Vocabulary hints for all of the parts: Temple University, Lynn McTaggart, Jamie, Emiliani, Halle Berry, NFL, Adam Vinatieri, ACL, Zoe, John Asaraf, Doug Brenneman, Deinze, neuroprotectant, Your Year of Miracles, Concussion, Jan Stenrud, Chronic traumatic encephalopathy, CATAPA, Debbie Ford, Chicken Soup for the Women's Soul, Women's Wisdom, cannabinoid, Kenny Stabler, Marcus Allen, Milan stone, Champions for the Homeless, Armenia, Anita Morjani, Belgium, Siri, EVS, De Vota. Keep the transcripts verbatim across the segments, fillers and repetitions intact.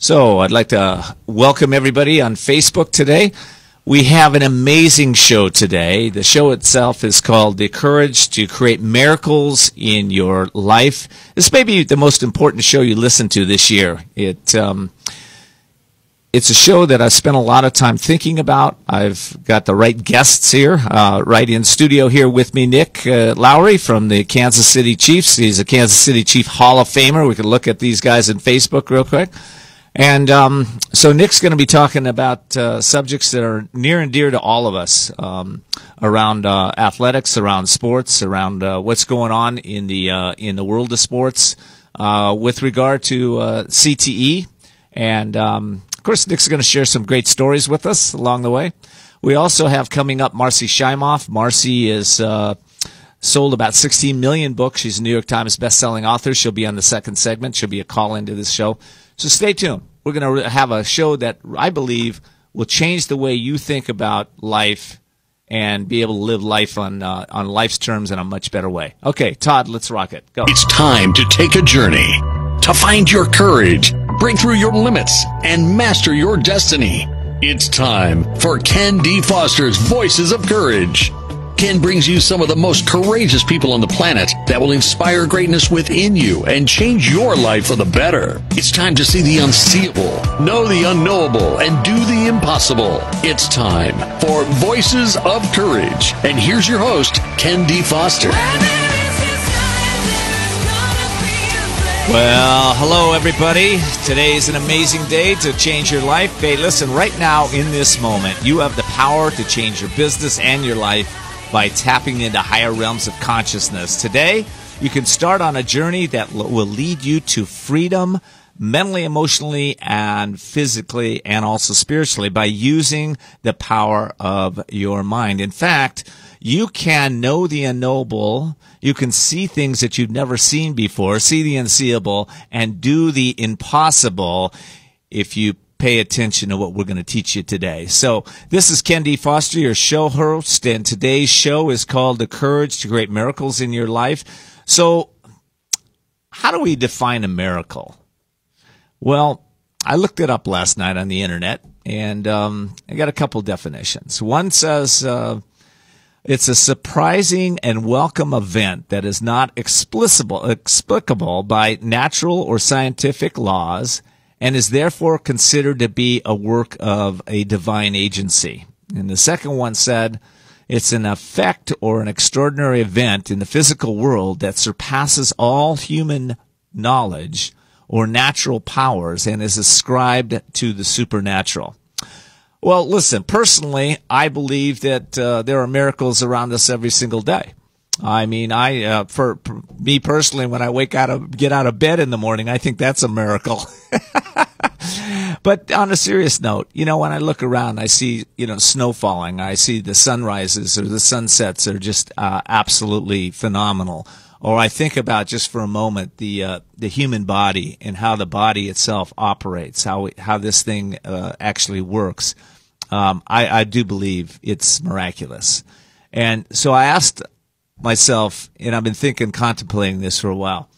So I'd like to welcome everybody on Facebook today. We have an amazing show today. The show itself is called The Courage to Create Miracles in Your Life. This may be the most important show you listen to this year. It um, it's a show that I've spent a lot of time thinking about. I've got the right guests here, uh, right in studio here with me, Nick uh, Lowery from the Kansas City Chiefs. He's a Kansas City Chief Hall of Famer. We can look at these guys on Facebook real quick. And um, so Nick's going to be talking about uh, subjects that are near and dear to all of us, um, around uh, athletics, around sports, around uh, what's going on in the uh, in the world of sports, uh, with regard to uh, C T E. And um, of course, Nick's going to share some great stories with us along the way. We also have coming up Marci Shimoff. Marci is uh, sold about sixteen million books. She's a New York Times bestselling author. She'll be on the second segment. She'll be a call into this show. So stay tuned. We're going to have a show that I believe will change the way you think about life and be able to live life on uh, on life's terms in a much better way. Okay, Todd, let's rock it. Go. It's time to take a journey, to find your courage, break through your limits, and master your destiny. It's time for Ken D. Foster's Voices of Courage. Ken brings you some of the most courageous people on the planet that will inspire greatness within you and change your life for the better. It's time to see the unseeable, know the unknowable, and do the impossible. It's time for Voices of Courage. And here's your host, Ken D. Foster. Well, hello, everybody. Today is an amazing day to change your life. Hey, listen, right now in this moment, you have the power to change your business and your life by tapping into higher realms of consciousness. Today, you can start on a journey that will lead you to freedom mentally, emotionally, and physically, and also spiritually, by using the power of your mind. In fact, you can know the unknowable, you can see things that you've never seen before, see the unseeable, and do the impossible if you pay attention to what we're going to teach you today. So this is Ken D. Foster, your show host, and today's show is called The Courage to Create Miracles in Your Life. So how do we define a miracle? Well, I looked it up last night on the internet, and um, I got a couple definitions. One says uh, it's a surprising and welcome event that is not explicable, explicable by natural or scientific laws, and is therefore considered to be a work of a divine agency. And the second one said, it's an effect or an extraordinary event in the physical world that surpasses all human knowledge or natural powers and is ascribed to the supernatural. Well, listen, personally, I believe that uh, there are miracles around us every single day. I mean, I uh, for, for me personally, when I wake out of get out of bed in the morning, I think that's a miracle. But on a serious note, you know, when I look around, I see, you know, snow falling, I see the sunrises or the sunsets are just uh, absolutely phenomenal. Or I think about just for a moment the uh, the human body and how the body itself operates, how how this thing uh, actually works. Um, I, I do believe it's miraculous, and so I asked myself, and I've been thinking, contemplating this for a while.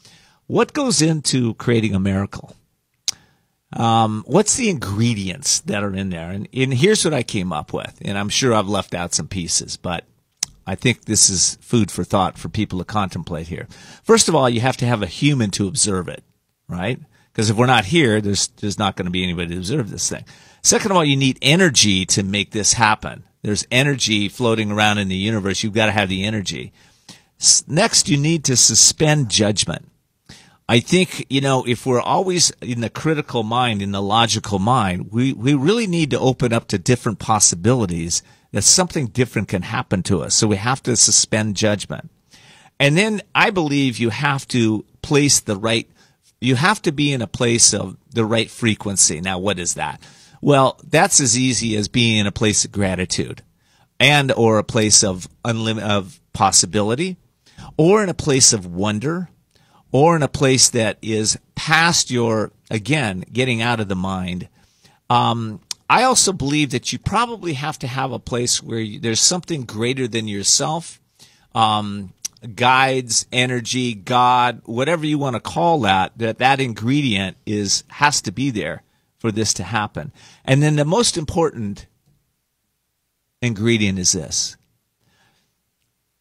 What goes into creating a miracle? Um, what's the ingredients that are in there? And, and here's what I came up with, and I'm sure I've left out some pieces, but I think this is food for thought for people to contemplate here. First of all, you have to have a human to observe it, right? Because if we're not here, there's, there's not going to be anybody to observe this thing. Second of all, you need energy to make this happen. There's energy floating around in the universe. You've got to have the energy. Next, you need to suspend judgment. I think, you know, if we're always in the critical mind, in the logical mind, we, we really need to open up to different possibilities that something different can happen to us. So we have to suspend judgment. And then I believe you have to place the right, you have to be in a place of the right frequency. Now, what is that? Well, that's as easy as being in a place of gratitude and or a place of unlim- of possibility, or in a place of wonder, or in a place that is past your, again, getting out of the mind. Um, I also believe that you probably have to have a place where you, there's something greater than yourself, um, guides, energy, God, whatever you want to call that, that that ingredient is has to be there for this to happen. And then the most important ingredient is this.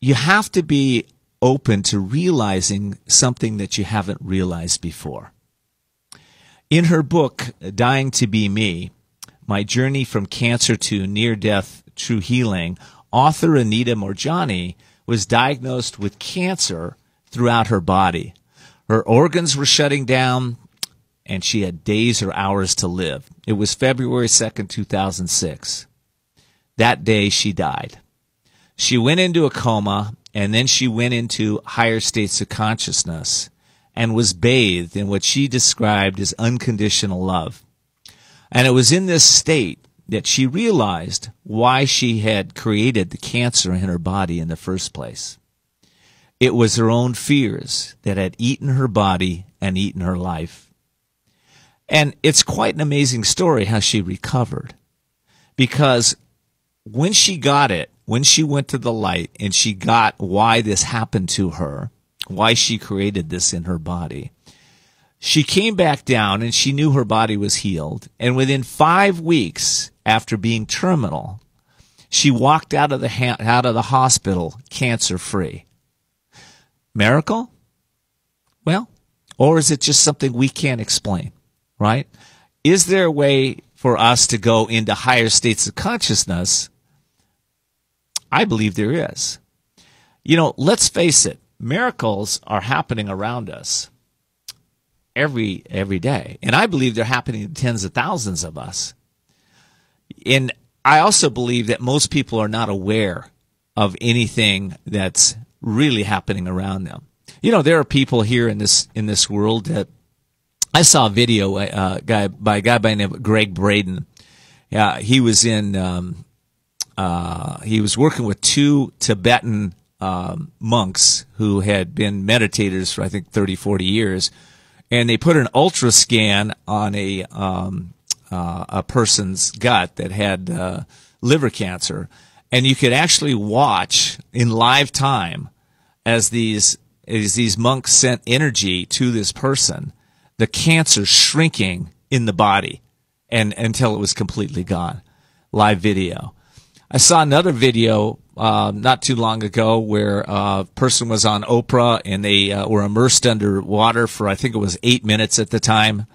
You have to be open to realizing something that you haven't realized before. In her book, Dying to Be Me, My Journey from Cancer to Near-Death True Healing, author Anita Morjani was diagnosed with cancer throughout her body. Her organs were shutting down, and she had days or hours to live. It was February second, two thousand six. That day, she died. She went into a coma, and then she went into higher states of consciousness and was bathed in what she described as unconditional love. And it was in this state that she realized why she had created the cancer in her body in the first place. It was her own fears that had eaten her body and eaten her life. And it's quite an amazing story how she recovered, because when she got it, when she went to the light and she got why this happened to her, why she created this in her body, she came back down and she knew her body was healed. And within five weeks after being terminal, she walked out of the ha out of the hospital cancer-free. Miracle? Well, or is it just something we can't explain, right? Is there a way for us to go into higher states of consciousness? I believe there is. You know, let's face it, miracles are happening around us every every day, and I believe they're happening to tens of thousands of us. And I also believe that most people are not aware of anything that's really happening around them. You know, there are people here in this in this world that I saw a video uh, guy by a guy by the name of Greg Braden. Yeah, uh, he was in. Um, Uh, he was working with two Tibetan um, monks who had been meditators for, I think, thirty, forty years. And they put an ultra scan on a, um, uh, a person's gut that had uh, liver cancer. And you could actually watch in live time as these, as these monks sent energy to this person, the cancer shrinking in the body and until it was completely gone. Live video. I saw another video uh, not too long ago where a person was on Oprah and they uh, were immersed underwater for, I think it was eight minutes at the time.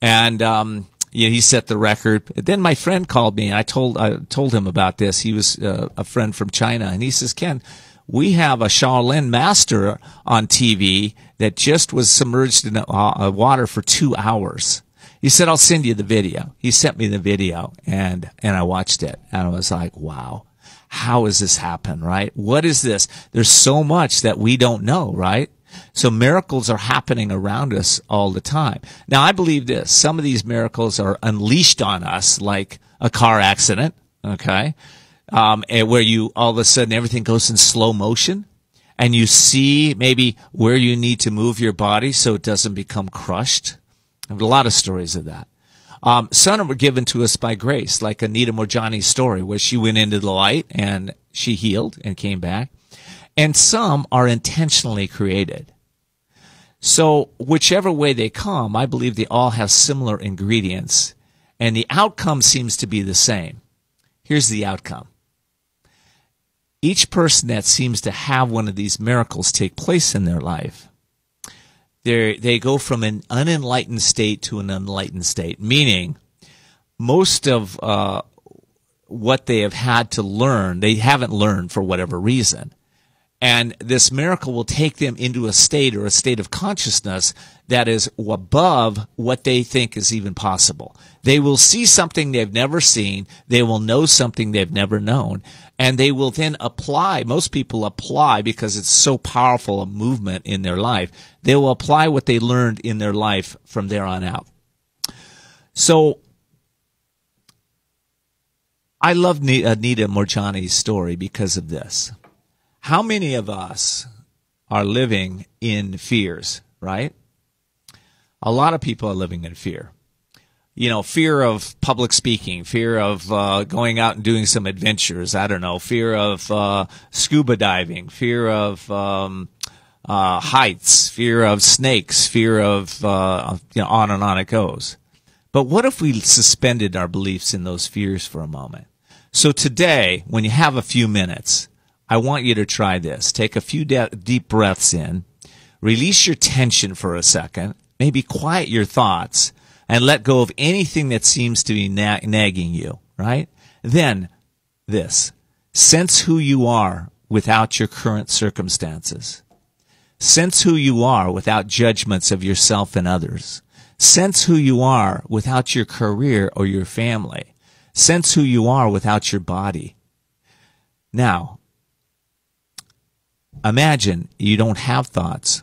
And um, yeah, he set the record. Then my friend called me and I told, I told him about this. He was uh, a friend from China. And he says, Ken, we have a Shaolin master on T V that just was submerged in uh, water for two hours. He said, I'll send you the video. He sent me the video, and, and I watched it. And I was like, wow, how has this happened, right? What is this? There's so much that we don't know, right? So miracles are happening around us all the time. Now, I believe this. Some of these miracles are unleashed on us like a car accident, okay, um, and where you all of a sudden everything goes in slow motion, and you see maybe where you need to move your body so it doesn't become crushed. I have a lot of stories of that. Um, some were given to us by grace, like Anita Morjani's story, where she went into the light and she healed and came back. And some are intentionally created. So whichever way they come, I believe they all have similar ingredients, and the outcome seems to be the same. Here's the outcome. Each person that seems to have one of these miracles take place in their life, They're, they go from an unenlightened state to an enlightened state, meaning most of uh, what they have had to learn, they haven't learned for whatever reason. And this miracle will take them into a state or a state of consciousness that is above what they think is even possible. They will see something they've never seen. They will know something they've never known. And they will then apply. Most people apply because it's so powerful a movement in their life. They will apply what they learned in their life from there on out. So I love Anita Morjani's story because of this. How many of us are living in fears, right? A lot of people are living in fear. You know, fear of public speaking, fear of uh, going out and doing some adventures, I don't know, fear of uh, scuba diving, fear of um, uh, heights, fear of snakes, fear of, uh, you know, on and on it goes. But what if we suspended our beliefs in those fears for a moment? So today, when you have a few minutes, I want you to try this. Take a few de- deep breaths in, release your tension for a second, maybe quiet your thoughts, and let go of anything that seems to be na- nagging you, right? Then this, sense who you are without your current circumstances. Sense who you are without judgments of yourself and others. Sense who you are without your career or your family. Sense who you are without your body. Now, imagine you don't have thoughts.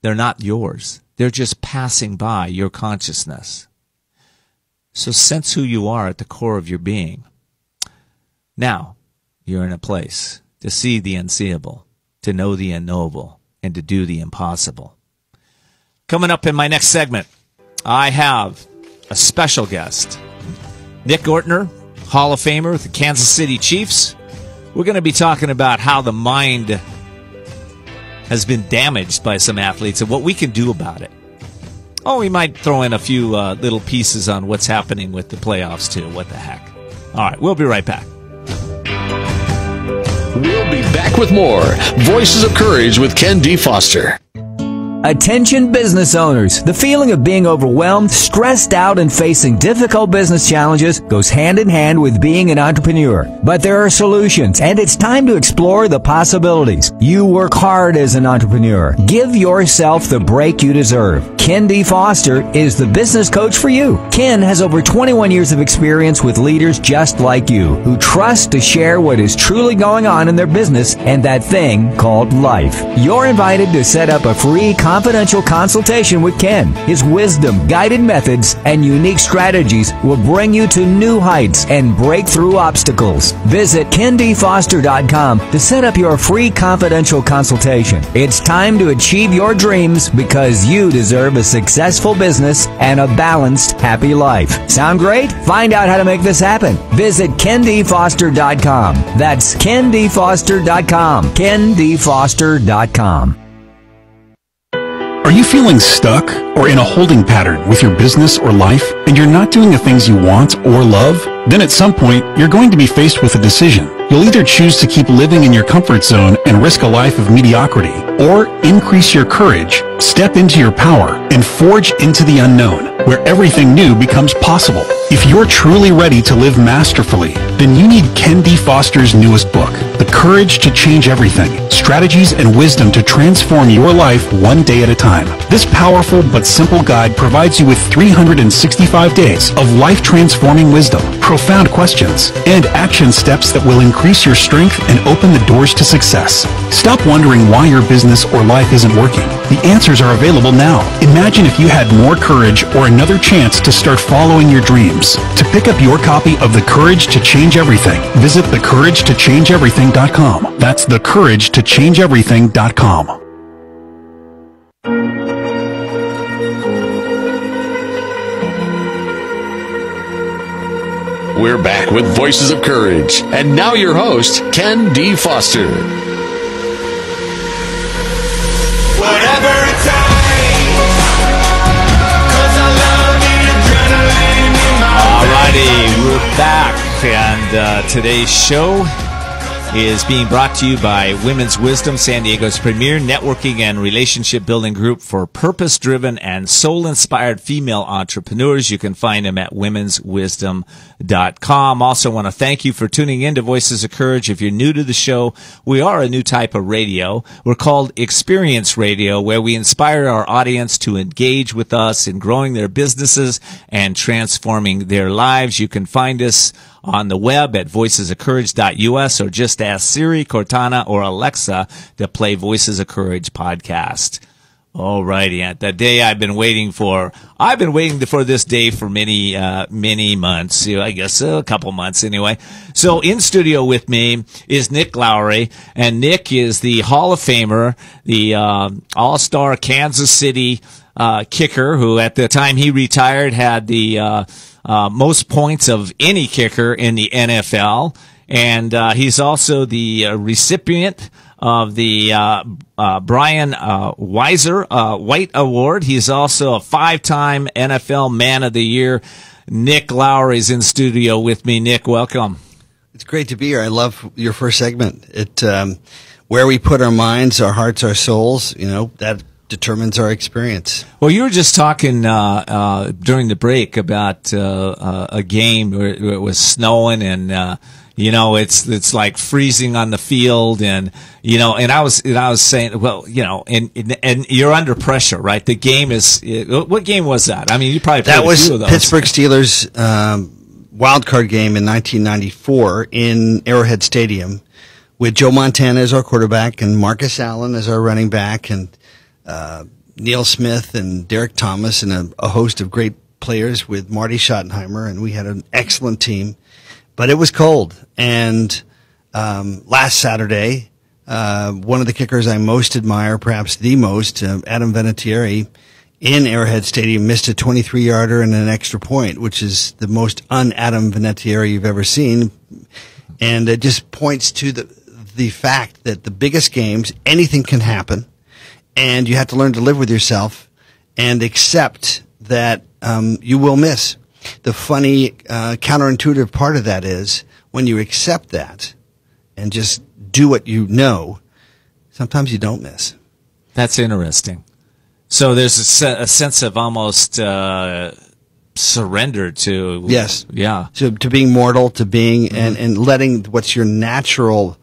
They're not yours. They're just passing by your consciousness. So sense who you are at the core of your being. Now, you're in a place to see the unseeable, to know the unknowable, and to do the impossible. Coming up in my next segment, I have a special guest, Nick Ortner, Hall of Famer with the Kansas City Chiefs. We're going to be talking about how the mind has been damaged by some athletes and what we can do about it. Oh, we might throw in a few uh, little pieces on what's happening with the playoffs, too. What the heck? All right, we'll be right back. We'll be back with more Voices of Courage with Ken D. Foster. Attention business owners. The feeling of being overwhelmed, stressed out, and facing difficult business challenges goes hand in hand with being an entrepreneur. But there are solutions, and it's time to explore the possibilities. You work hard as an entrepreneur. Give yourself the break you deserve. Ken D. Foster is the business coach for you. Ken has over twenty-one years of experience with leaders just like you who trust to share what is truly going on in their business and that thing called life. You're invited to set up a free conversation. Confidential consultation with Ken. His wisdom, guided methods, and unique strategies will bring you to new heights and break through obstacles. Visit Ken D Foster dot com to set up your free confidential consultation. It's time to achieve your dreams because you deserve a successful business and a balanced, happy life. Sound great? Find out how to make this happen. Visit Ken D Foster dot com. That's Ken D Foster dot com. Ken D Foster dot com. Are you feeling stuck or in a holding pattern with your business or life, and you're not doing the things you want or love? Then at some point, you're going to be faced with a decision. You'll either choose to keep living in your comfort zone and risk a life of mediocrity, or increase your courage, step into your power, and forge into the unknown, where everything new becomes possible. If you're truly ready to live masterfully, then you need Ken D. Foster's newest book, The Courage to Change Everything, Strategies and Wisdom to Transform Your Life One Day at a Time. This powerful but simple guide provides you with three hundred sixty-five days of life-transforming wisdom, profound questions, and action steps that will increase your strength and open the doors to success. Stop wondering why your business or life isn't working. The answers are available now. Imagine if you had more courage or another chance to start following your dreams. To pick up your copy of The Courage to Change Everything, visit the courage to change everything dot com. That's the courage to change everything dot com. We're back with Voices of Courage. And now your host, Ken D. Foster. We're back, and uh, today's show is being brought to you by Women's Wisdom, San Diego's premier networking and relationship-building group for purpose-driven and soul-inspired female entrepreneurs. You can find them at womens wisdom dot com. Also want to thank you for tuning in to Voices of Courage. If you're new to the show, we are a new type of radio. We're called Experience Radio, where we inspire our audience to engage with us in growing their businesses and transforming their lives. You can find us on the web at voices of courage dot U S, or just ask Siri, Cortana, or Alexa to play Voices of Courage podcast. All righty, at the day I've been waiting for. I've been waiting for this day for many, uh, many months. I guess a couple months anyway. So in studio with me is Nick Lowery, and Nick is the Hall of Famer, the uh, All-Star Kansas City uh, kicker, who at the time he retired had the uh, Uh, most points of any kicker in the N F L, and uh, he's also the uh, recipient of the uh, uh, Brian uh, Weiser uh, White Award. He's also a five-time N F L Man of the Year. Nick Lowery is in studio with me. Nick, welcome. It's great to be here. I love your first segment. It um, where we put our minds, our hearts, our souls, you know, that determines our experience. Well, you were just talking uh, uh, during the break about uh, uh, a game where it was snowing and, uh, you know, it's it's like freezing on the field. And, you know, and I was and I was saying, well, you know, and, and and you're under pressure, right? The game is – what game was that? I mean, you probably played a few of those. That was Pittsburgh Steelers' um, wild card game in nineteen ninety-four in Arrowhead Stadium with Joe Montana as our quarterback and Marcus Allen as our running back and – Uh, Neil Smith and Derek Thomas and a, a host of great players with Marty Schottenheimer, and we had an excellent team, but it was cold. And um, last Saturday, uh, one of the kickers I most admire, perhaps the most, uh, Adam Vinatieri, in Arrowhead Stadium missed a twenty-three yarder and an extra point, which is the most un-Adam Vinatieri you've ever seen, and it just points to the the fact that the biggest games, anything can happen. And you have to learn to live with yourself and accept that um, you will miss. The funny, uh, counterintuitive part of that is when you accept that and just do what you know, sometimes you don't miss. That's interesting. So there's a, se a sense of almost uh, surrender to... Yes. Yeah. To, to being mortal, to being... Mm-hmm. and, and letting what's your natural...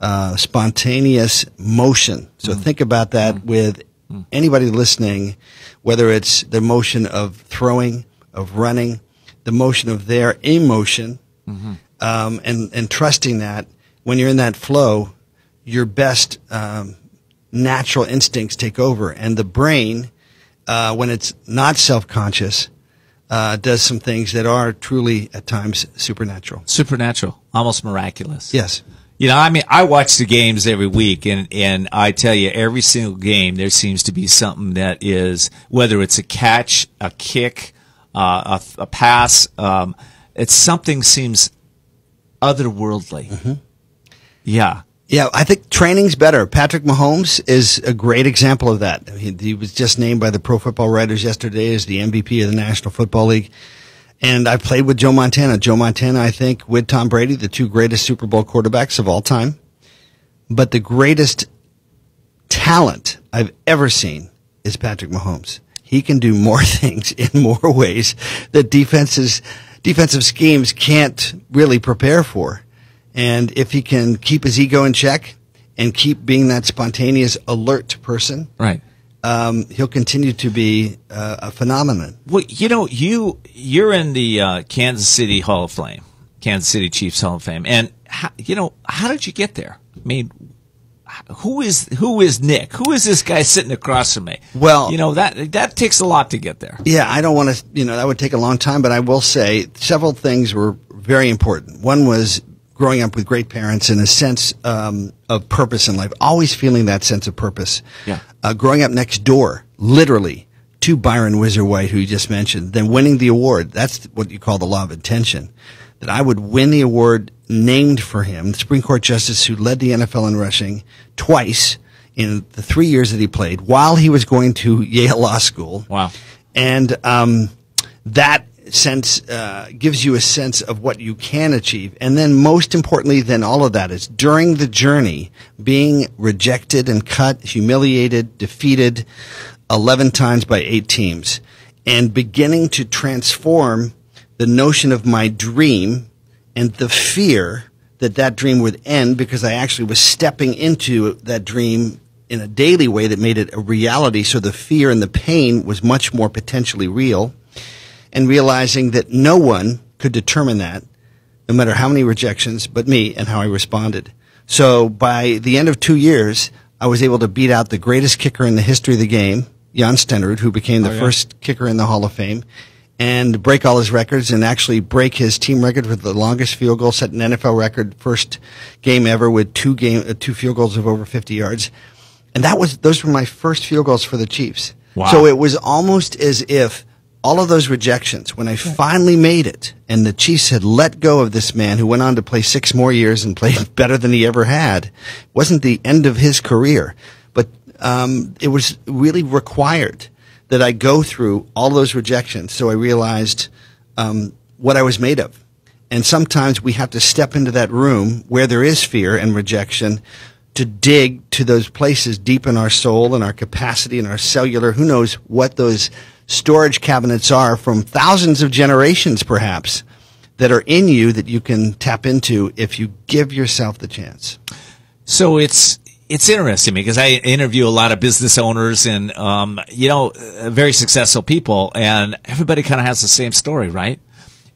Uh, spontaneous motion. So mm. think about that mm. with mm. anybody listening, whether it's the motion of throwing, of running, the motion of their emotion, mm-hmm. um, and, and trusting that when you're in that flow, your best um, natural instincts take over. And the brain, uh, when it's not self-conscious, uh, does some things that are truly at times supernatural. Supernatural, almost miraculous. Yes. You know, I mean, I watch the games every week, and, and I tell you, every single game there seems to be something that is, whether it's a catch, a kick, uh, a, a pass, um, it's something seems otherworldly. Mm-hmm. Yeah. Yeah, I think training's better. Patrick Mahomes is a great example of that. He, he was just named by the Pro Football Writers yesterday as the M V P of the National Football League. And I played with Joe Montana. Joe Montana, I think, with Tom Brady, the two greatest Super Bowl quarterbacks of all time. But the greatest talent I've ever seen is Patrick Mahomes. He can do more things in more ways that defenses, defensive schemes can't really prepare for. And if he can keep his ego in check and keep being that spontaneous, alert person, right. Um, he'll continue to be uh, a phenomenon. Well, you know, you you're in the uh, Kansas City Hall of Fame, Kansas City Chiefs Hall of Fame, and how, you know, how did you get there? I mean, who is who is Nick? Who is this guy sitting across from me? Well, you know that that takes a lot to get there. Yeah, I don't want to. You know, that would take a long time, but I will say several things were very important. One was growing up with great parents and a sense um, of purpose in life, always feeling that sense of purpose. Yeah. Uh, growing up next door, literally, to Byron Whizzer-White, who you just mentioned, then winning the award. That's what you call the law of intention, that I would win the award named for him, the Supreme Court Justice who led the N F L in rushing twice in the three years that he played while he was going to Yale Law School. Wow. And um, that sense uh, gives you a sense of what you can achieve. And then most importantly than all of that is during the journey, being rejected and cut, humiliated, defeated eleven times by eight teams, and beginning to transform the notion of my dream and the fear that that dream would end, because I actually was stepping into that dream in a daily way that made it a reality. So the fear and the pain was much more potentially real. And realizing that no one could determine that, no matter how many rejections, but me and how I responded. So by the end of two years, I was able to beat out the greatest kicker in the history of the game, Jan Stenrud, who became the oh, yeah. first kicker in the Hall of Fame, and break all his records and actually break his team record for the longest field goal, set an N F L record, first game ever with two game, uh, two field goals of over fifty yards. And that was, those were my first field goals for the Chiefs. Wow. So it was almost as if all of those rejections, when I finally made it and the Chiefs had let go of this man who went on to play six more years and played better than he ever had, wasn't the end of his career. But um, it was really required that I go through all those rejections so I realized um, what I was made of. And sometimes we have to step into that room where there is fear and rejection to dig to those places deep in our soul and our capacity and our cellular, who knows what those storage cabinets are from thousands of generations, perhaps, that are in you that you can tap into if you give yourself the chance. So it's it's interesting because I interview a lot of business owners and, um, you know, very successful people, and everybody kind of has the same story, right?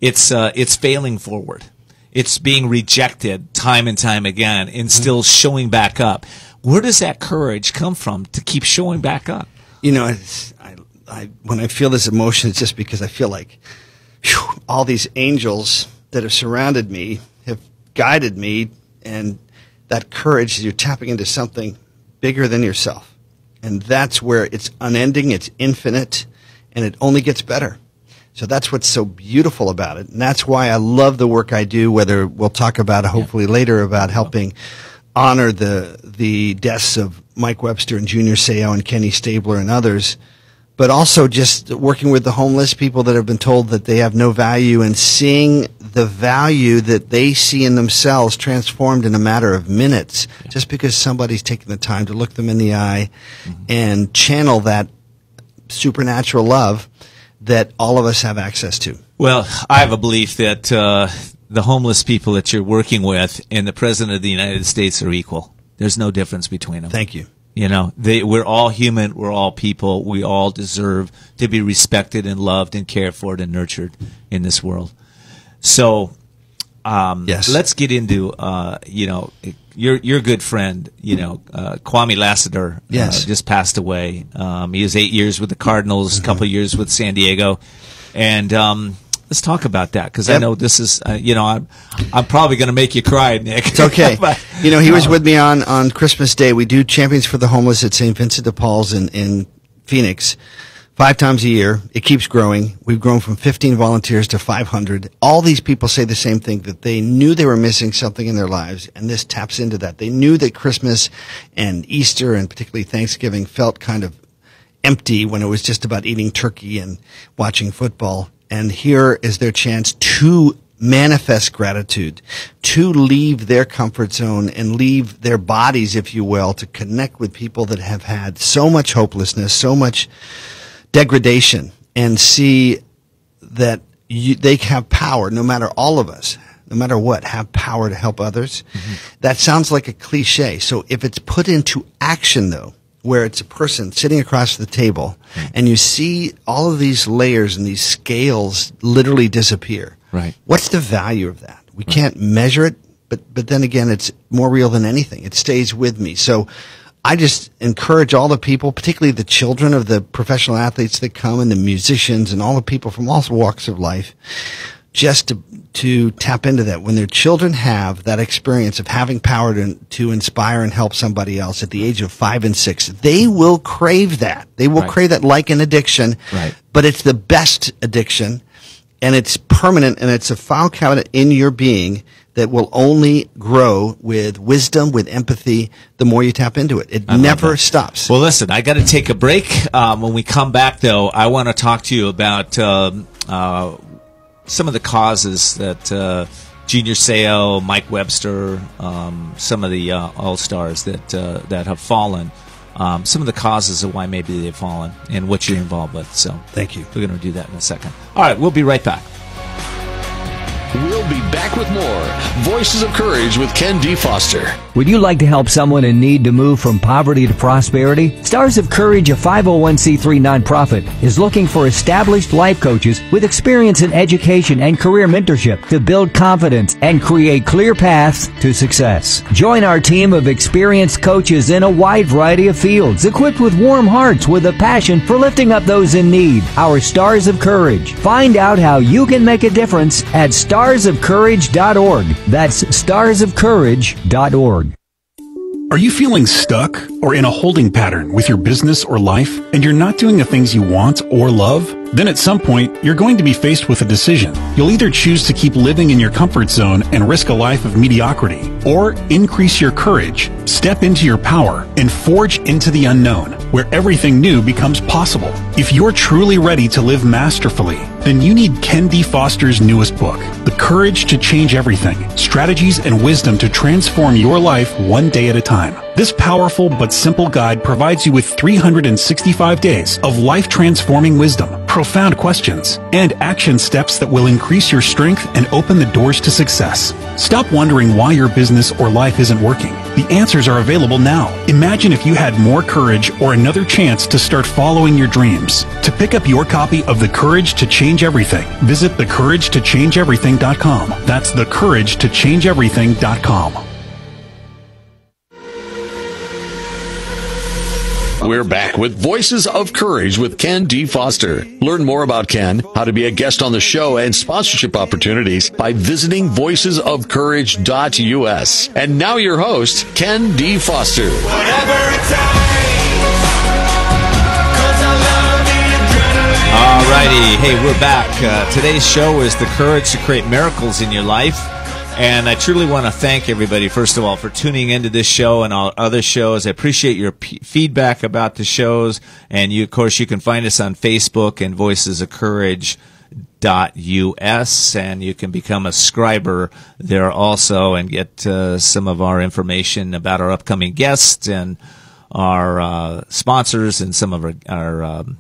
It's uh, it's failing forward. It's being rejected time and time again and still showing back up. Where does that courage come from to keep showing back up? You know, it's, I, I, when I feel this emotion, it's just because I feel like whew, all these angels that have surrounded me have guided me, and that courage is you're tapping into something bigger than yourself. And that's where it's unending, it's infinite, and it only gets better. So that's what's so beautiful about it, and that's why I love the work I do, whether we'll talk about it hopefully yeah. later about helping honor the the deaths of Mike Webster and Junior Seau and Kenny Stabler and others, but also just working with the homeless people that have been told that they have no value and seeing the value that they see in themselves transformed in a matter of minutes yeah. just because somebody's taking the time to look them in the eye mm-hmm. and channel that supernatural love that all of us have access to. Well, I have a belief that uh, the homeless people that you're working with and the President of the United States are equal. There's no difference between them. Thank you. You know, they, we're all human. We're all people. We all deserve to be respected and loved and cared for and nurtured in this world. So um, yes. let's get into, uh, you know, your, your good friend, you know, uh, Kwame Lassiter yes. uh, just passed away. Um, he was eight years with the Cardinals, mm-hmm. a couple of years with San Diego. And um, let's talk about that because yep. I know this is, uh, you know, I'm, I'm probably going to make you cry, Nick. It's okay. But, you know, he was um, with me on, on Christmas Day. We do Champions for the Homeless at Saint Vincent de Paul's in, in Phoenix. Five times a year. It keeps growing. We've grown from fifteen volunteers to five hundred. All these people say the same thing, that they knew they were missing something in their lives, and this taps into that. They knew that Christmas and Easter and particularly Thanksgiving felt kind of empty when it was just about eating turkey and watching football. And here is their chance to manifest gratitude, to leave their comfort zone and leave their bodies, if you will, to connect with people that have had so much hopelessness, so much degradation, and see that you, they have power, no matter all of us, no matter what, have power to help others. Mm-hmm. That sounds like a cliche. So if it's put into action, though, where it's a person sitting across the table mm-hmm. and you see all of these layers and these scales literally disappear, right? What's the value of that? We right. can't measure it, but, but then again, it's more real than anything. It stays with me. So I just encourage all the people, particularly the children of the professional athletes that come and the musicians and all the people from all walks of life, just to, to tap into that. When their children have that experience of having power to, to inspire and help somebody else at the age of five and six, they will crave that. They will right. crave that like an addiction, right. but it's the best addiction, and it's permanent, and it's a file cabinet in your being that will only grow with wisdom, with empathy, the more you tap into it. It I never stops. Well, listen, I got to take a break. Um, when we come back, though, I want to talk to you about um, uh, some of the causes that uh, Junior Seau, Mike Webster, um, some of the uh, all-stars that, uh, that have fallen, um, some of the causes of why maybe they've fallen and what you're involved with. So thank you. We're going to do that in a second. All right, we'll be right back. We'll be back with more Voices of Courage with Ken D. Foster. Would you like to help someone in need to move from poverty to prosperity? Stars of Courage, a five oh one c three nonprofit, is looking for established life coaches with experience in education and career mentorship to build confidence and create clear paths to success. Join our team of experienced coaches in a wide variety of fields, equipped with warm hearts with a passion for lifting up those in need. Our Stars of Courage. Find out how you can make a difference at Stars of Courage. stars of courage dot org. That's stars of courage dot org. Are you feeling stuck or in a holding pattern with your business or life, and you're not doing the things you want or love? Then at some point, you're going to be faced with a decision. You'll either choose to keep living in your comfort zone and risk a life of mediocrity, or increase your courage, step into your power, and forge into the unknown, where everything new becomes possible. If you're truly ready to live masterfully, then you need Ken D. Foster's newest book, The Courage to Change Everything, Strategies and Wisdom to Transform Your Life One Day at a Time. This powerful but simple guide provides you with three hundred sixty-five days of life-transforming wisdom, profound questions, and action steps that will increase your strength and open the doors to success. Stop wondering why your business or life isn't working. The answers are available now. Imagine if you had more courage or another chance to start following your dreams. To pick up your copy of The Courage to Change Everything, visit the courage to change everything dot com. That's the courage to change everything dot com. We're back with Voices of Courage with Ken D. Foster. Learn more about Ken, how to be a guest on the show, and sponsorship opportunities by visiting voices of courage dot U S. And now your host, Ken D. Foster. Whatever it takes. All righty. Hey, we're back. Uh, today's show is The Courage to Create Miracles in Your Life. And I truly want to thank everybody, first of all, for tuning into this show and all other shows. I appreciate your p feedback about the shows. And, you, of course, you can find us on Facebook and voices of courage dot U S. And you can become a scriber there also and get uh, some of our information about our upcoming guests and our uh, sponsors and some of our, our um,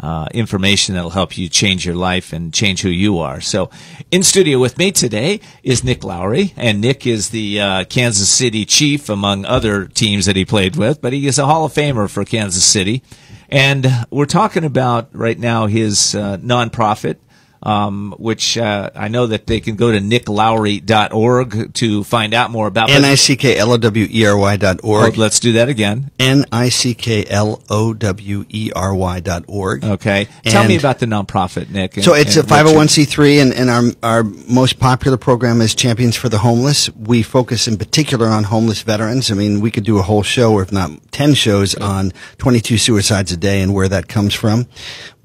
Uh, information that will help you change your life and change who you are. So in studio with me today is Nick Lowery, and Nick is the uh, Kansas City Chief, among other teams that he played with, but he is a Hall of Famer for Kansas City. And we're talking about right now his uh, nonprofit, um, which uh, I know that they can go to nick lowery dot org to find out more about. N I C K L O W E R Y dot org. Oh, let's do that again. N I C K L O W E R Y dot org. Okay. And tell me about the nonprofit, Nick. And, so it's a five oh one C three, and, and our, our most popular program is Champions for the Homeless. We focus in particular on homeless veterans. I mean, we could do a whole show, or if not ten shows, on twenty-two suicides a day and where that comes from.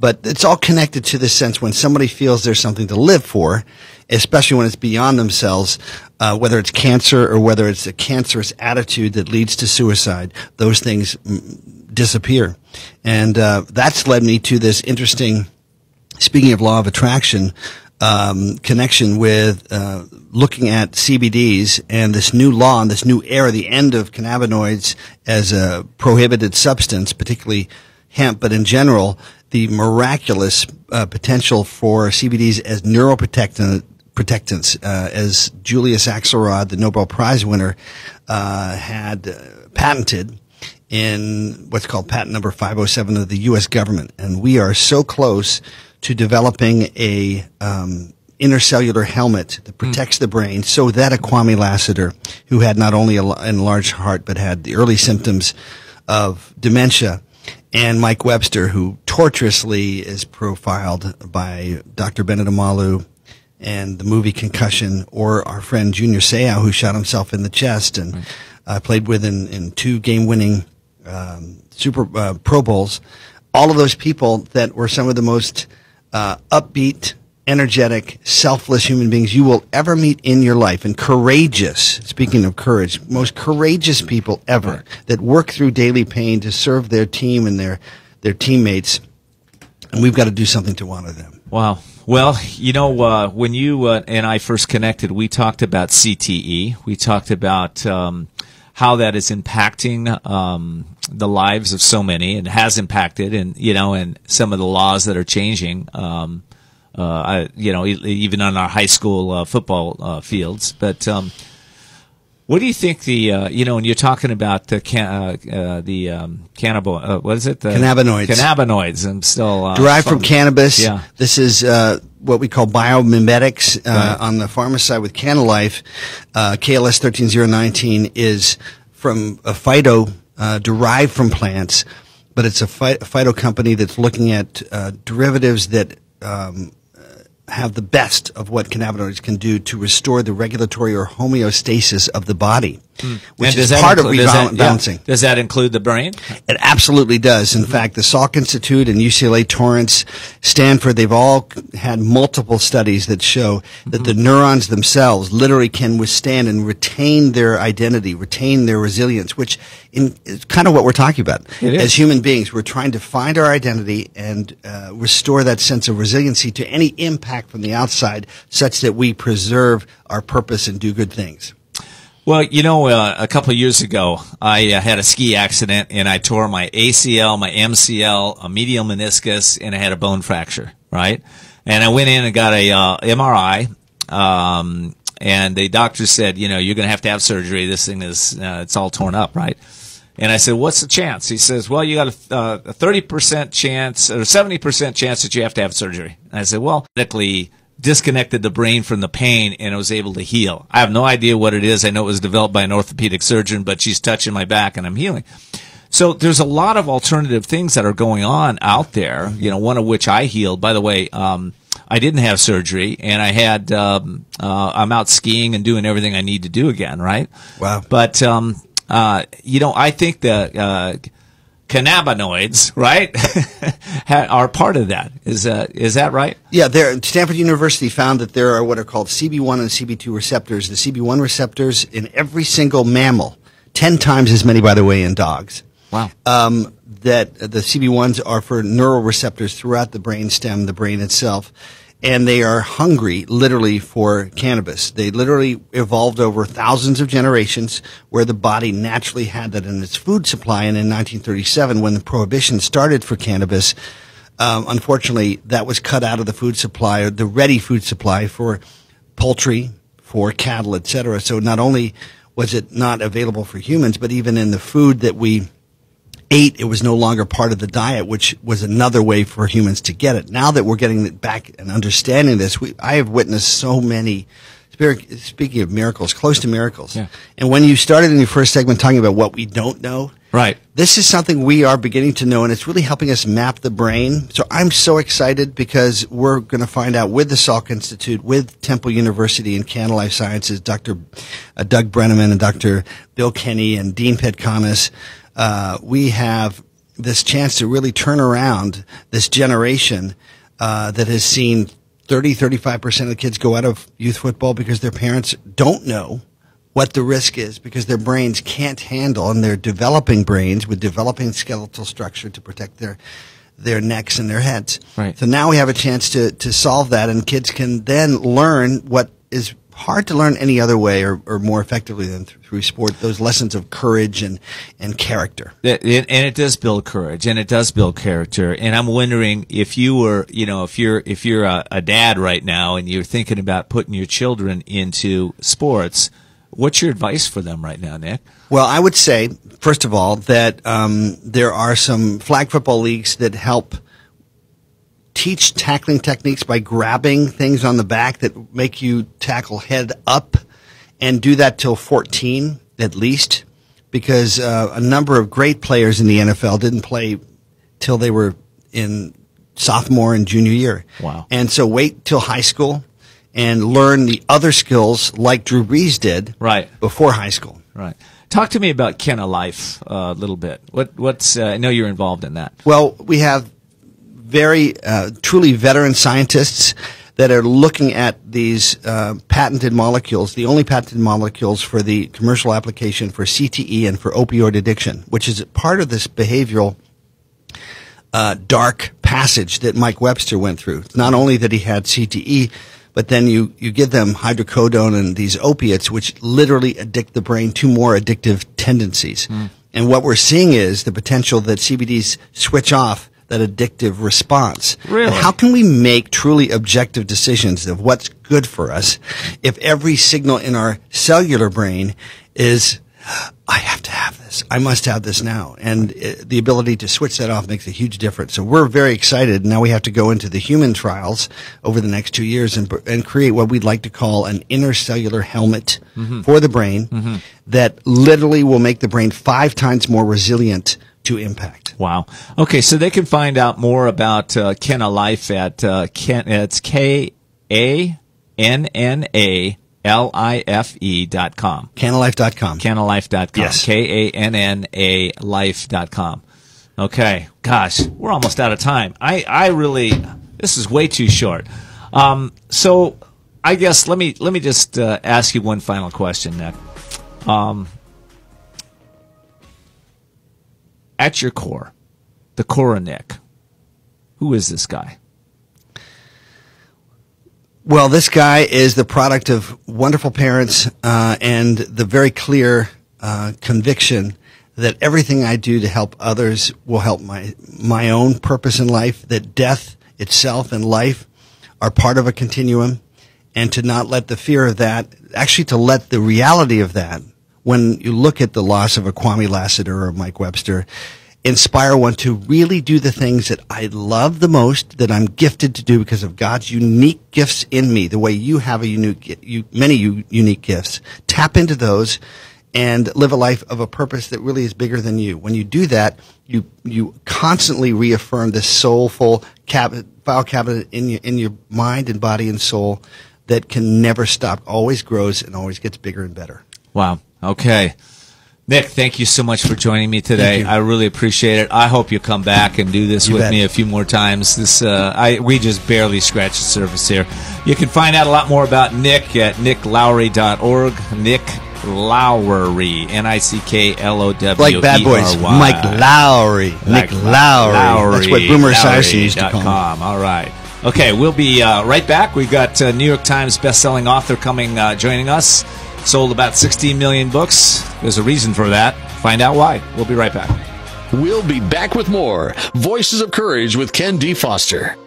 But it's all connected to this sense when somebody feels there's something to live for, especially when it's beyond themselves, uh, whether it's cancer or whether it's a cancerous attitude that leads to suicide, those things disappear. And uh, that's led me to this interesting, speaking of law of attraction, um, connection with uh, looking at C B Ds and this new law and this new era, the end of cannabinoids as a prohibited substance, particularly hemp, but in general, the miraculous uh, potential for C B Ds as neuroprotectant protectants, uh, as Julius Axelrod, the Nobel Prize winner, uh, had uh, patented in what's called patent number five oh seven of the U S government. And we are so close to developing a um, intercellular helmet that protects mm. the brain, so that a Kwame Lassiter, who had not only an enlarged heart but had the early symptoms of dementia, and Mike Webster, who torturously is profiled by Doctor Bennett Amalu and the movie Concussion, or our friend Junior Seau, who shot himself in the chest and right. uh, played with in, in two game-winning um, Super uh, Pro Bowls, all of those people that were some of the most uh, upbeat, energetic, selfless human beings you will ever meet in your life, and courageous, speaking of courage, most courageous people ever that work through daily pain to serve their team and their, their teammates, and we've got to do something to honor them. Wow. Well, you know, uh, when you uh, and I first connected, we talked about C T E. We talked about um, how that is impacting um, the lives of so many, and has impacted, and, you know, and some of the laws that are changing. Um Uh, I, you know, even on our high school uh, football uh, fields. But um, what do you think the, uh, you know, when you're talking about the, can, uh, uh, the um, cannibal, uh, what is it? The cannabinoids. Cannabinoids. I'm still. Uh, Derived from, from cannabis. Yeah. This is uh, what we call biomimetics uh, right. on the pharma side with Kannalife. Uh, K L S one three zero one nine is from a phyto, uh, derived from plants, but it's a phy phyto company that's looking at uh, derivatives that. Um, have the best of what cannabinoids can do to restore the regulatory or homeostasis of the body, mm. which is part include, of rebalancing. Does, yeah. does that include the brain? It absolutely does. In mm-hmm. fact, the Salk Institute and U C L A Torrance, Stanford, they've all had multiple studies that show that mm-hmm. the neurons themselves literally can withstand and retain their identity, retain their resilience, which in, is kind of what we're talking about. As human beings, we're trying to find our identity and uh, restore that sense of resiliency to any impact from the outside, such that we preserve our purpose and do good things. Well, you know, uh, a couple of years ago, I uh, had a ski accident, and I tore my A C L, my M C L, a medial meniscus, and I had a bone fracture, right? And I went in and got a uh, M R I, um, and the doctor said, you know, you're going to have to have surgery. This thing is, uh, it's all torn up, right? And I said, what's the chance? He says, well, you got a, uh, a thirty percent chance or seventy percent chance that you have to have surgery. And I said, well, medically disconnected the brain from the pain, and it was able to heal. I have no idea what it is. I know it was developed by an orthopedic surgeon, but she's touching my back, and I'm healing. So there's a lot of alternative things that are going on out there, you know, one of which I healed. By the way, um, I didn't have surgery, and I had um, uh, I'm out skiing and doing everything I need to do again, right? Wow. But um Uh, you know, I think the uh, cannabinoids, right, are part of that. Is uh, is that right? Yeah. There, Stanford University found that there are what are called C B one and C B two receptors. The C B one receptors in every single mammal, ten times as many, by the way, in dogs. Wow. Um, that the C B ones are for neural receptors throughout the brainstem, the brain itself. And they are hungry, literally, for cannabis. They literally evolved over thousands of generations where the body naturally had that in its food supply. And in nineteen thirty-seven, when the prohibition started for cannabis, um, unfortunately, that was cut out of the food supply, or the ready food supply, for poultry, for cattle, et cetera. So not only was it not available for humans, but even in the food that we ate, it was no longer part of the diet, which was another way for humans to get it. Now that we're getting it back and understanding this, we, I have witnessed so many, speaking of miracles, close to miracles. Yeah. And when you started in your first segment talking about what we don't know, right? This is something we are beginning to know, and it's really helping us map the brain. So I'm so excited because we're going to find out with the Salk Institute, with Temple University and Kannalife Sciences, Doctor Uh, Doug Brenneman and Doctor Bill Kenny and Dean Petconis. Uh, we have this chance to really turn around this generation uh, that has seen thirty, thirty-five percent of the kids go out of youth football because their parents don't know what the risk is, because their brains can't handle, and they're developing brains with developing skeletal structure to protect their their necks and their heads. Right. So now we have a chance to, to solve that, and kids can then learn what is hard to learn any other way, or, or more effectively than th through sport, those lessons of courage and, and character. It, it, and it does build courage, and it does build character. And I'm wondering if you were, you know, if you're, if you're a, a dad right now and you're thinking about putting your children into sports, what's your advice for them right now, Nick? Well, I would say, first of all, that um, there are some flag football leagues that help teach tackling techniques by grabbing things on the back that make you tackle head up, and do that till fourteen at least, because uh, a number of great players in the N F L didn't play till they were in sophomore and junior year. Wow. And so wait till high school and learn the other skills like Drew Brees did right before high school. Right. Talk to me about Kannalife a little bit. What, what's, uh, I know you're involved in that. Well, we have very uh, truly veteran scientists that are looking at these uh, patented molecules, the only patented molecules for the commercial application for C T E and for opioid addiction, which is part of this behavioral uh, dark passage that Mike Webster went through. Not only that he had C T E, but then you, you give them hydrocodone and these opiates, which literally addict the brain to more addictive tendencies. Mm. And what we're seeing is the potential that C B Ds switch off that addictive response. Really? And how can we make truly objective decisions of what's good for us if every signal in our cellular brain is, I have to have this, I must have this now? And it, the ability to switch that off makes a huge difference. So we're very excited. Now we have to go into the human trials over the next two years and, and create what we'd like to call an intercellular helmet mm-hmm. for the brain mm-hmm. that literally will make the brain five times more resilient to impact. Wow. Okay, so they can find out more about uh, Kannalife at uh, Ken, it's K K A N N A L I F E dot com. Kannalife dot com. Kannalife dot com. Yes. K A N N A life dot com. Okay. Gosh, we're almost out of time. I, I really, this is way too short. Um, so I guess let me, let me just uh, ask you one final question, Nick. Um, at your core, the core of Nick, who is this guy? Well, this guy is the product of wonderful parents uh, and the very clear uh, conviction that everything I do to help others will help my my own purpose in life, that death itself and life are part of a continuum, and to not let the fear of that, actually to let the reality of that, when you look at the loss of a Kwame Lassiter or Mike Webster, inspire one to really do the things that I love the most, that I'm gifted to do because of God's unique gifts in me, the way you have a unique, you, many u unique gifts. Tap into those and live a life of a purpose that really is bigger than you. When you do that, you you constantly reaffirm this soulful cabinet, file cabinet in your, in your mind and body and soul that can never stop, always grows and always gets bigger and better. Wow. Okay. Nick, thank you so much for joining me today. I really appreciate it. I hope you come back and do this you with bet. me a few more times. This uh, I, we just barely scratched the surface here. You can find out a lot more about Nick at nick lowery dot org. Nick Lowery, N I C K L O W E R Y. Like Bad Boys, Mike Lowery. Like Nick Lowery. Lowery. That's what Boomer Esiason used to call him. All right. Okay, we'll be uh, right back. We've got uh, New York Times bestselling author coming, uh, joining us. Sold about sixteen million books. There's a reason for that. Find out why. We'll be right back. We'll be back with more Voices of Courage with Ken D. Foster.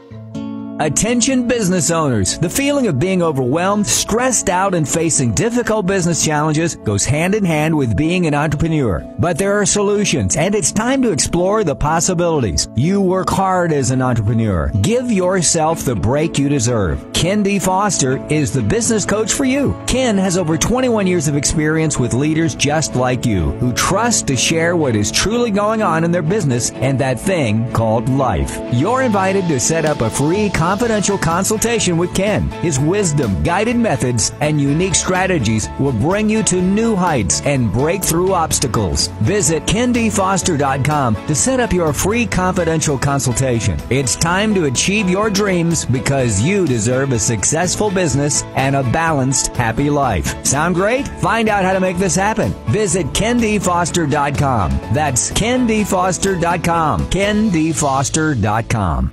Attention business owners. The feeling of being overwhelmed, stressed out, and facing difficult business challenges goes hand in hand with being an entrepreneur. But there are solutions, and it's time to explore the possibilities. You work hard as an entrepreneur. Give yourself the break you deserve. Ken D. Foster is the business coach for you. Ken has over twenty-one years of experience with leaders just like you who trust to share what is truly going on in their business and that thing called life. You're invited to set up a free confidential consultation with Ken. His wisdom, guided methods, and unique strategies will bring you to new heights and break through obstacles. Visit ken d foster dot com to set up your free confidential consultation. It's time to achieve your dreams because you deserve a successful business and a balanced, happy life. Sound great? Find out how to make this happen. Visit ken d foster dot com. That's ken d foster dot com. ken d foster dot com.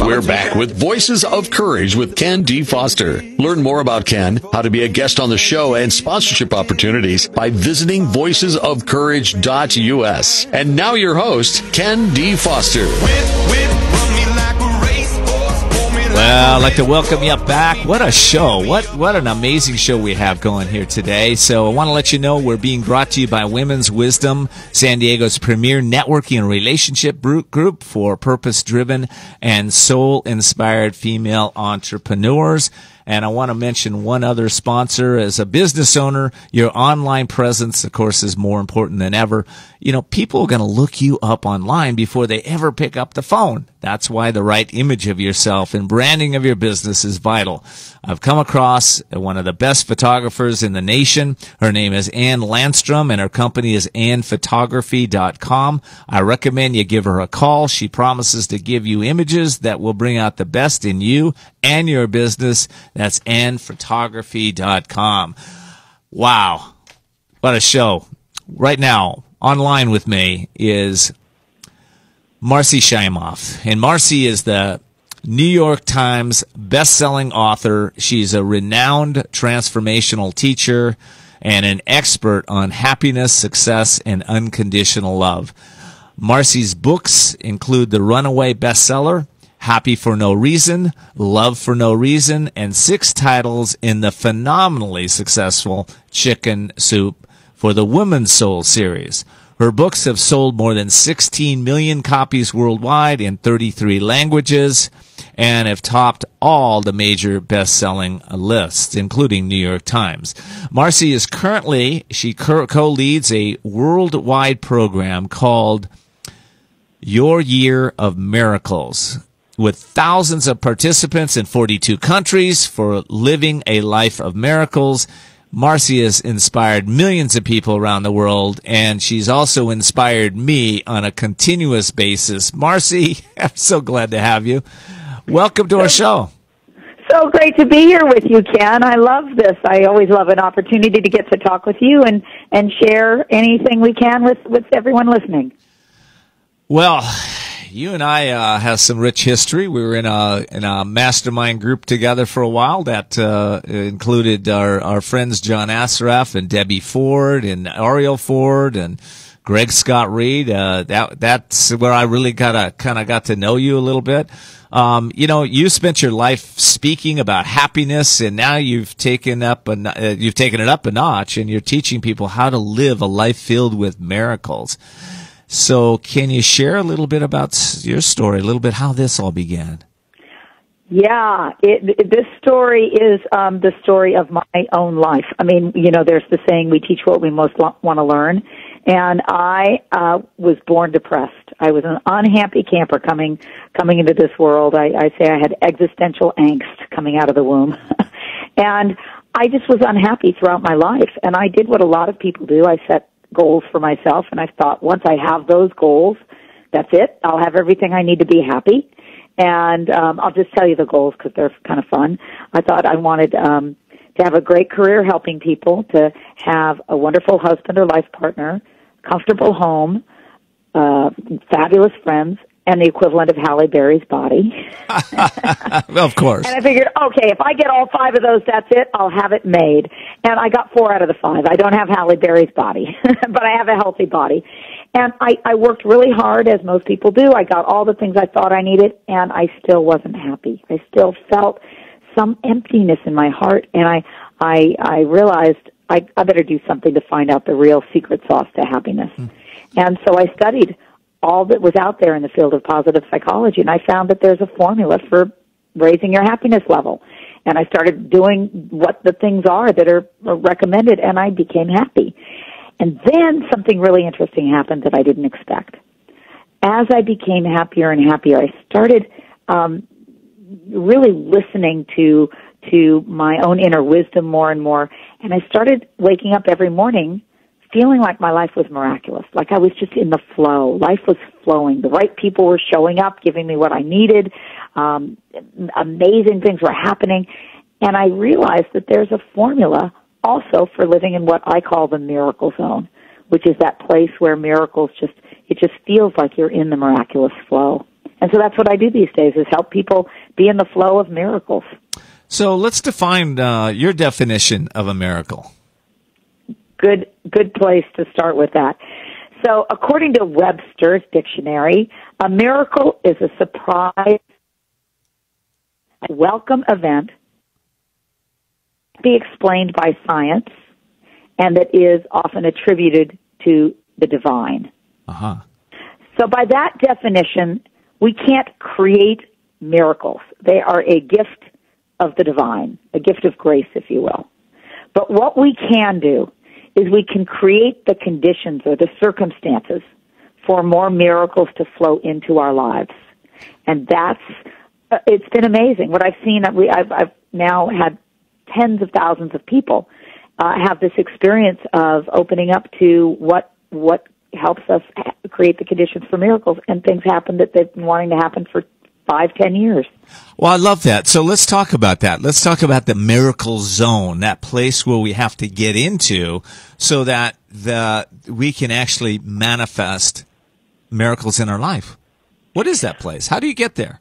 We're back with Voices of Courage with Ken D. Foster. Learn more about Ken, how to be a guest on the show, and sponsorship opportunities by visiting voices of courage dot U S. And now your host, Ken D. Foster. Well, I'd like to welcome you back. What a show. What, what an amazing show we have going here today. So I want to let you know we're being brought to you by Women's Wisdom, San Diego's premier networking and relationship group for purpose-driven and soul-inspired female entrepreneurs. And I want to mention one other sponsor. As a business owner, your online presence, of course, is more important than ever. You know, people are going to look you up online before they ever pick up the phone. That's why the right image of yourself and branding of your business is vital. I've come across one of the best photographers in the nation. Her name is Ann Landstrom, and her company is ann photography dot com. I recommend you give her a call. She promises to give you images that will bring out the best in you and your business. That's ann photography dot com. Wow. What a show. Right now, online with me is Marci Shimoff. And Marci is the New York Times best-selling author. She's a renowned transformational teacher and an expert on happiness, success, and unconditional love. Marci's books include the runaway bestseller, Happy for No Reason, Love for No Reason, and six titles in the phenomenally successful Chicken Soup for the Women's Soul series. Her books have sold more than sixteen million copies worldwide in thirty-three languages and have topped all the major best-selling lists, including New York Times. Marci is currently, she co-leads a worldwide program called Your Year of Miracles, with thousands of participants in forty-two countries for living a life of miracles. Marci has inspired millions of people around the world, and she's also inspired me on a continuous basis. Marci, I'm so glad to have you. Welcome to our show. So great to be here with you, Ken. I love this. I always love an opportunity to get to talk with you and, and share anything we can with, with everyone listening. Well, you and I uh, have some rich history. We were in a in a mastermind group together for a while that uh, included our, our friends John Asaraf and Debbie Ford and Ariel Ford and Greg Scott Reed. Uh, that that's where I really got a kind of got to know you a little bit. Um, you know, you spent your life speaking about happiness, and now you've taken up a uh, you've taken it up a notch, and you're teaching people how to live a life filled with miracles. So can you share a little bit about your story, a little bit how this all began? Yeah, it, it, this story is um, the story of my own life. I mean, you know, there's the saying, we teach what we most want to learn. And I uh, was born depressed. I was an unhappy camper coming coming into this world. I, I say I had existential angst coming out of the womb. And I just was unhappy throughout my life. And I did what a lot of people do. I set goals for myself, and I thought, once I have those goals, that's it. I'll have everything I need to be happy. And um, I'll just tell you the goals because they're kind of fun. I thought I wanted um, to have a great career helping people, to have a wonderful husband or life partner, comfortable home, uh, fabulous friends, and the equivalent of Halle Berry's body. Well, of course. And I figured, okay, if I get all five of those, that's it. I'll have it made. And I got four out of the five. I don't have Halle Berry's body, but I have a healthy body. And I, I worked really hard, as most people do. I got all the things I thought I needed, and I still wasn't happy. I still felt some emptiness in my heart, and I, I, I realized I, I better do something to find out the real secret sauce to happiness. Mm. And so I studied all that was out there in the field of positive psychology, and I found that there's a formula for raising your happiness level. And I started doing what the things are that are recommended, and I became happy. And then something really interesting happened that I didn't expect. As I became happier and happier, I started um, really listening to to my own inner wisdom more and more, and I started waking up every morning feeling like my life was miraculous, like I was just in the flow. Life was flowing. The right people were showing up, giving me what I needed. Um, amazing things were happening. And I realized that there's a formula also for living in what I call the miracle zone, which is that place where miracles just, it just feels like you're in the miraculous flow. And so that's what I do these days, is help people be in the flow of miracles. So let's define uh, your definition of a miracle. Good, good place to start with that. So according to Webster's dictionary, a miracle is a surprise, a welcome event that can be explained by science and that is often attributed to the divine. Uh-huh. So by that definition, we can't create miracles. They are a gift of the divine, a gift of grace, if you will. But what we can do is we can create the conditions or the circumstances for more miracles to flow into our lives. And that's, uh, it's been amazing. What I've seen, we, I've, I've now had tens of thousands of people uh, have this experience of opening up to what what helps us create the conditions for miracles, and things happen that they've been wanting to happen for five, ten years. Well, I love that. So let's talk about that. Let's talk about the miracle zone, that place where we have to get into so that the we can actually manifest miracles in our life. What is that place? How do you get there?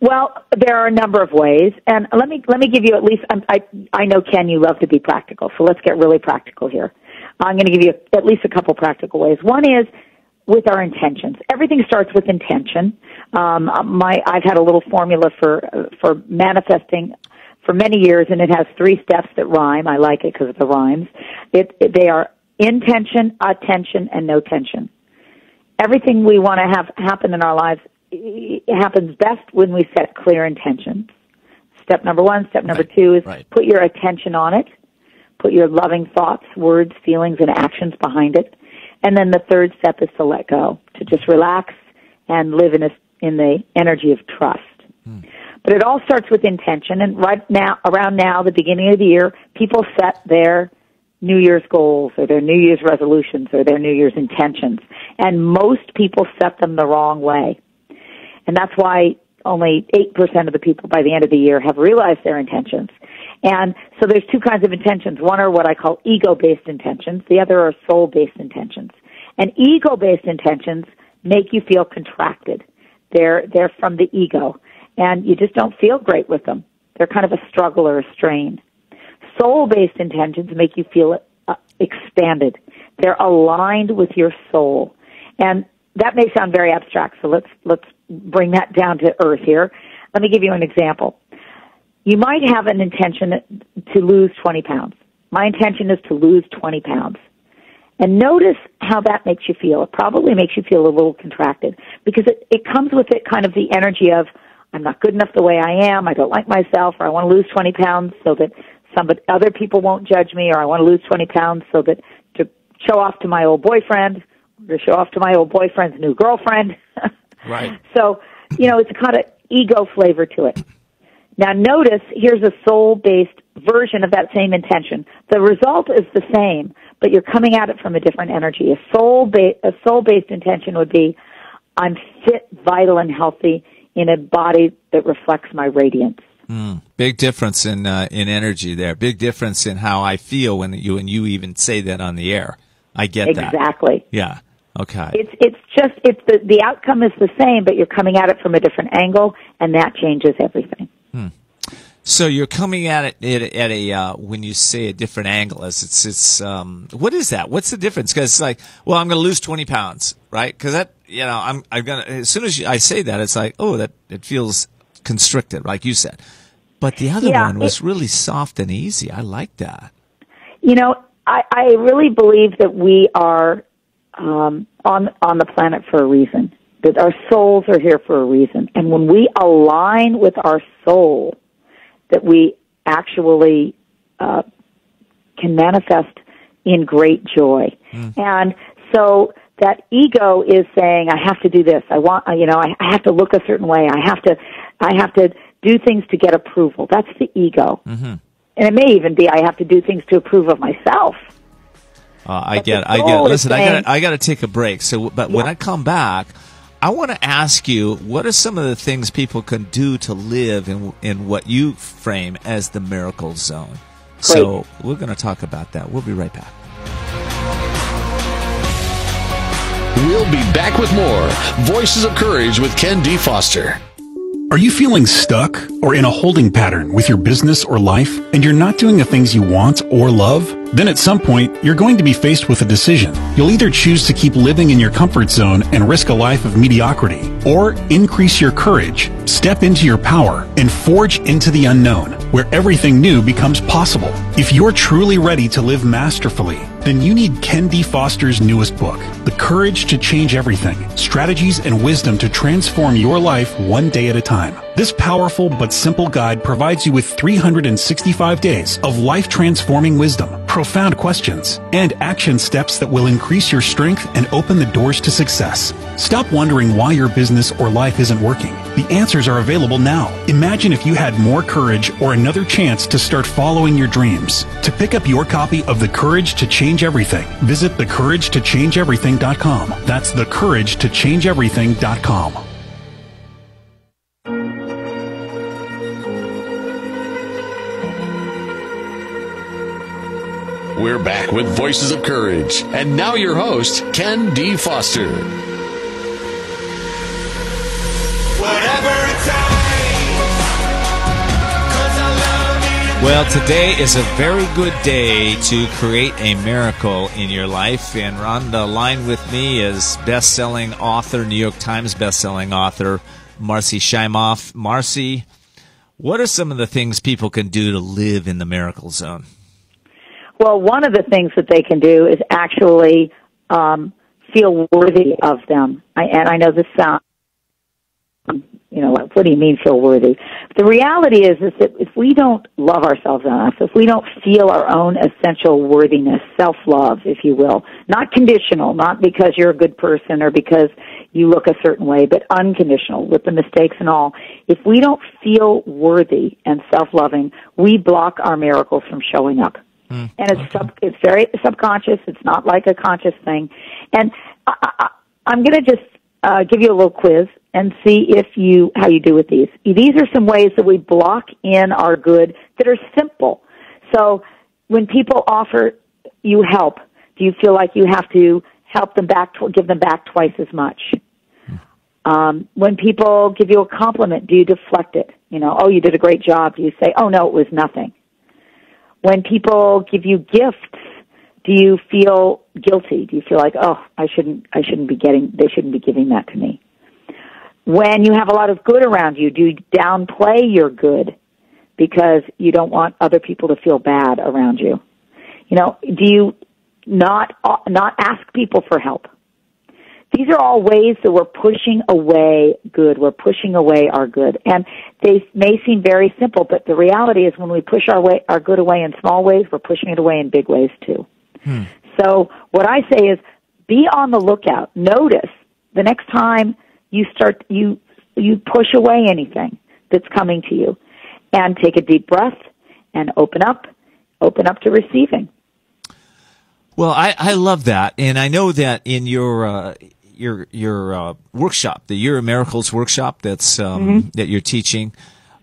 Well, there are a number of ways, and let me let me give you at least. I'm, I I know, Ken, you love to be practical, so let's get really practical here. I'm going to give you at least a couple practical ways. One is with our intentions. Everything starts with intention. Um, my, I've had a little formula for, uh, for manifesting for many years, and it has three steps that rhyme. I like it because of the rhymes. It, it, they are intention, attention, and no tension. Everything we want to have happen in our lives happens best when we set clear intentions. Step number one. Step number right. two is right. Put your attention on it. Put your loving thoughts, words, feelings, and actions behind it. And then the third step is to let go, to just relax and live in a, in the energy of trust. Hmm. But it all starts with intention. And right now, around now, the beginning of the year, people set their New Year's goals or their New Year's resolutions or their New Year's intentions. And most people set them the wrong way. And that's why only eight percent of the people by the end of the year have realized their intentions. And so there's two kinds of intentions. One are what I call ego-based intentions. The other are soul-based intentions. And ego-based intentions make you feel contracted. They're, they're from the ego. And you just don't feel great with them. They're kind of a struggle or a strain. Soul-based intentions make you feel uh, expanded. They're aligned with your soul. And that may sound very abstract, so let's let's bring that down to earth here. Let me give you an example. You might have an intention to lose twenty pounds. My intention is to lose twenty pounds. And notice how that makes you feel. It probably makes you feel a little contracted because it, it comes with it kind of the energy of, I'm not good enough the way I am, I don't like myself, or I want to lose twenty pounds so that some other people won't judge me, or I want to lose twenty pounds so that to show off to my old boyfriend, or to show off to my old boyfriend's new girlfriend. Right. So, you know, it's a kind of ego flavor to it. Now notice, here's a soul-based version of that same intention. The result is the same, but you're coming at it from a different energy. A, soul ba- a soul-based intention would be, I'm fit, vital, and healthy in a body that reflects my radiance. Mm, big difference in uh, in energy there. Big difference in how I feel when you and you even say that on the air. I get exactly. that. Exactly. Yeah. Okay. It's it's just it's the the outcome is the same, but you're coming at it from a different angle, and that changes everything. Hmm. So you're coming at it at, at a uh, when you say a different angle. It's it's, it's um, what is that? What's the difference? Because it's like, well, I'm going to lose twenty pounds, right? Because that you know I'm I'm gonna as soon as you, I say that, it's like, oh, that it feels constricted, like you said. But the other yeah, one was it, really soft and easy. I like that. You know, I, I really believe that we are um, on on the planet for a reason, that our souls are here for a reason. And when we align with our soul, that we actually uh, can manifest in great joy. Mm. And so that ego is saying, I have to do this. I want, you know, I, I have to look a certain way. I have to, I have to do things to get approval. That's the ego. Mm-hmm. And it may even be, I have to do things to approve of myself. Uh, I get it. I get it. Listen, I got I got to take a break. So, but yeah. when I come back, I want to ask you, what are some of the things people can do to live in, in what you frame as the miracle zone? Great. So we're going to talk about that. We'll be right back. We'll be back with more Voices of Courage with Ken D. Foster. Are you feeling stuck or in a holding pattern with your business or life, and you're not doing the things you want or love? Then at some point, you're going to be faced with a decision. You'll either choose to keep living in your comfort zone and risk a life of mediocrity, or increase your courage, step into your power, and forge into the unknown, where everything new becomes possible. If you're truly ready to live masterfully, then you need Ken D. Foster's newest book, The Courage to Change Everything, Strategies and Wisdom to Transform Your Life One Day at a Time. This powerful but simple guide provides you with three hundred sixty-five days of life-transforming wisdom, profound questions, and action steps that will increase your strength and open the doors to success. Stop wondering why your business or life isn't working. The answers are available now. Imagine if you had more courage or another chance to start following your dreams. To pick up your copy of The Courage to Change Everything, visit the courage to change everything dot com. That's the courage to change everything dot com. We're back with Voices of Courage. And now your host, Ken D. Foster. Well, today is a very good day to create a miracle in your life. And on the line with me is best-selling author, New York Times best-selling author, Marci Shimoff. Marci, what are some of the things people can do to live in the miracle zone? Well, one of the things that they can do is actually um, feel worthy of them. I, and I know this sounds, you know, what do you mean feel worthy? the reality is, is that if we don't love ourselves enough, if we don't feel our own essential worthiness, self-love, if you will, not conditional, not because you're a good person or because you look a certain way, but unconditional, with the mistakes and all, if we don't feel worthy and self-loving, we block our miracles from showing up. Mm, and it's okay. sub, it's very subconscious. It's not like a conscious thing. And I, I, I'm going to just uh, give you a little quiz and see if you how you do with these. These are some ways that we block in our good that are simple. So when people offer you help, do you feel like you have to help them back, give them back twice as much? Mm. Um, when people give you a compliment, do you deflect it? You know, oh, you did a great job. Do you say, oh, no, it was nothing? When people give you gifts, do you feel guilty? Do you feel like, oh, I shouldn't, I shouldn't be getting, they shouldn't be giving that to me? When you have a lot of good around you, do you downplay your good because you don't want other people to feel bad around you? You know, do you not, not ask people for help? These are all ways that we're pushing away good. We're pushing away our good. And they may seem very simple, but the reality is when we push our way, our good away in small ways, we're pushing it away in big ways too. Hmm. So what I say is be on the lookout. Notice the next time you start, you, you push away anything that's coming to you, and take a deep breath and open up, open up to receiving. Well, I, I love that. And I know that in your, uh, your your uh, workshop, the Year of Miracles workshop that's um, mm-hmm. that you're teaching,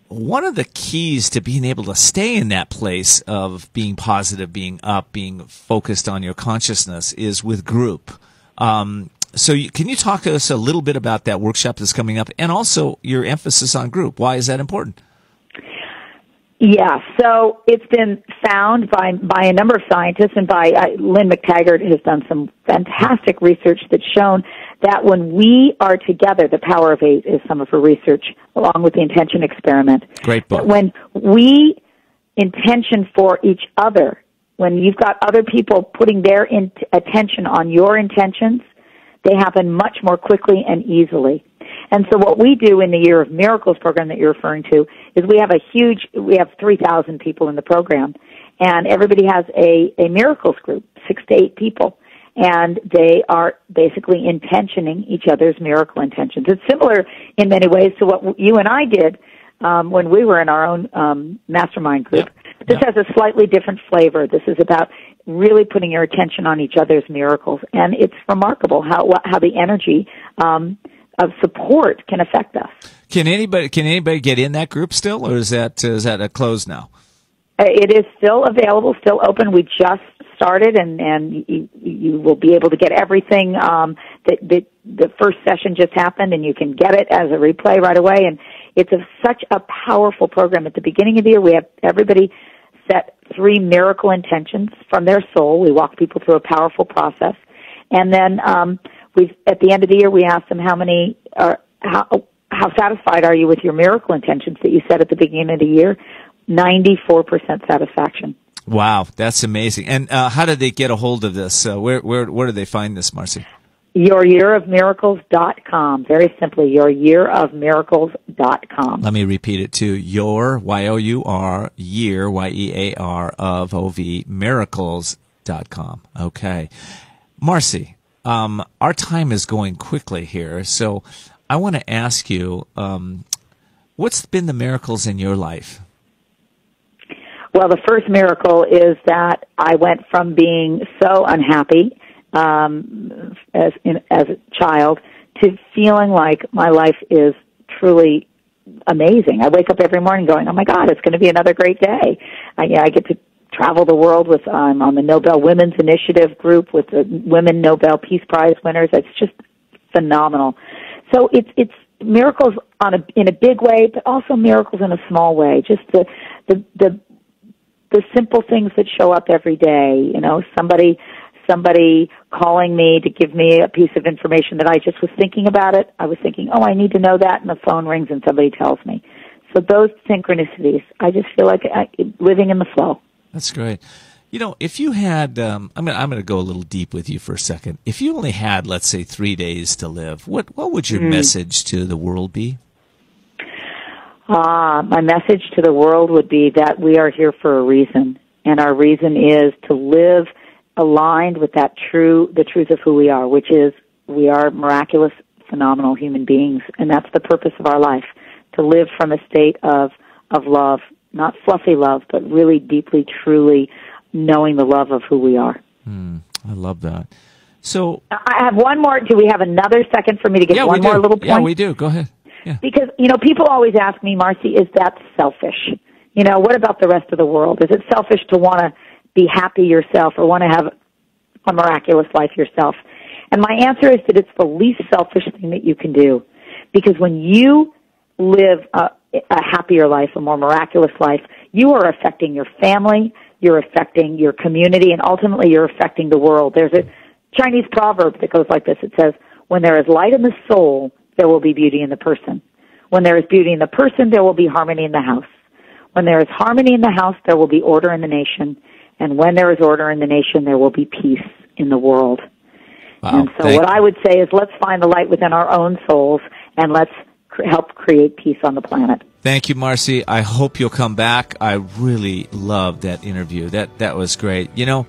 one of the keys to being able to stay in that place of being positive, being up, being focused on your consciousness is with group. Um, so you, can you talk to us a little bit about that workshop that's coming up, and also your emphasis on group? Why is that important? Yeah, so it's been found by by a number of scientists, and by uh, Lynn McTaggart has done some fantastic research that's shown that when we are together, the power of eight is some of her research, along with the intention experiment. Great book. But when we intention for each other, when you've got other people putting their in attention on your intentions, they happen much more quickly and easily. And so what we do in the Year of Miracles program that you're referring to is we have a huge, we have three thousand people in the program, and everybody has a, a miracles group, six to eight people, and they are basically intentioning each other's miracle intentions. It's similar in many ways to what you and I did um, when we were in our own um, mastermind group. Yeah. This yeah. has a slightly different flavor. This is about really putting your attention on each other's miracles, and it's remarkable how how the energy um of support can affect us. Can anybody can anybody get in that group still, or is that is that a close now? It is still available, still open. We just started, and and you, you will be able to get everything. Um, that the, the first session just happened, and you can get it as a replay right away. And it's a, such a powerful program. At the beginning of the year, we have everybody set three miracle intentions from their soul. We walk people through a powerful process, and then. Um, We've, at the end of the year, we asked them how many are, how, how satisfied are you with your miracle intentions that you set at the beginning of the year? ninety-four percent satisfaction. Wow, that's amazing. And uh, how did they get a hold of this? Uh, where, where, where do they find this, Marci? your year of miracles dot com. Very simply, your year of miracles dot com. Let me repeat it to your, Y O U R, year, Y E A R, of O V, miracles dot com. Okay. Marci. Um, our time is going quickly here, so I want to ask you, um, what's been the miracles in your life? Well, the first miracle is that I went from being so unhappy um, as, in, as a child to feeling like my life is truly amazing. I wake up every morning going, oh, my God, it's going to be another great day. I, you know, I get to travel the world with, I'm um, on the Nobel Women's Initiative group with the Women Nobel Peace Prize winners. It's just phenomenal. So it's, it's miracles on a, in a big way, but also miracles in a small way. Just the, the, the, the simple things that show up every day. You know, somebody, somebody calling me to give me a piece of information that I just was thinking about it. I was thinking, oh, I need to know that. And the phone rings and somebody tells me. So those synchronicities, I just feel like I, living in the flow. That's great. You know, if you had, um, I'm going I'm to go a little deep with you for a second. If you only had, let's say, three days to live, what, what would your mm. message to the world be? Uh, my message to the world would be that we are here for a reason, and our reason is to live aligned with that true, the truth of who we are, which is we are miraculous, phenomenal human beings, and that's the purpose of our life, to live from a state of, of love, not fluffy love, but really deeply, truly knowing the love of who we are. Mm, I love that. So I have one more. Do we have another second for me to get yeah, one more little point? Yeah, we do. Go ahead. Yeah. Because, you know, people always ask me, Marci, is that selfish? You know, what about the rest of the world? Is it selfish to want to be happy yourself or want to have a miraculous life yourself? And my answer is that it's the least selfish thing that you can do. Because when you live a, a happier life, a more miraculous life, you are affecting your family, you're affecting your community, and ultimately you're affecting the world. There's a Chinese proverb that goes like this. It says, when there is light in the soul, there will be beauty in the person. When there is beauty in the person, there will be harmony in the house. When there is harmony in the house, there will be order in the nation. And when there is order in the nation, there will be peace in the world. Wow. And so Thank what I would say is let's find the light within our own souls and let's cr- help create peace on the planet. Thank you, Marci. I hope you'll come back. I really loved that interview. That, that was great. You know,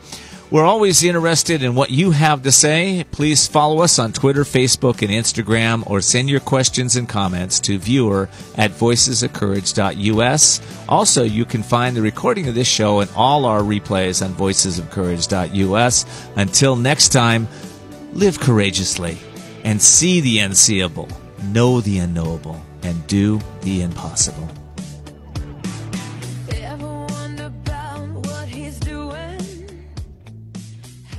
we're always interested in what you have to say. Please follow us on Twitter, Facebook, and Instagram, or send your questions and comments to viewer at voices of courage dot U S. Also, you can find the recording of this show and all our replays on voices of courage dot U S. Until next time, live courageously and see the unseeable, know the unknowable, and do the impossible.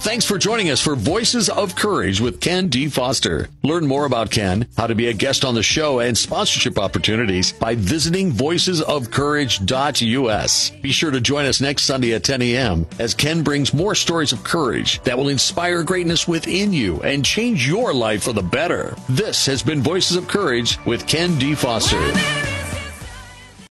Thanks for joining us for Voices of Courage with Ken D. Foster. Learn more about Ken, how to be a guest on the show, and sponsorship opportunities by visiting voices of courage dot U S. Be sure to join us next Sunday at ten a m as Ken brings more stories of courage that will inspire greatness within you and change your life for the better. This has been Voices of Courage with Ken D. Foster.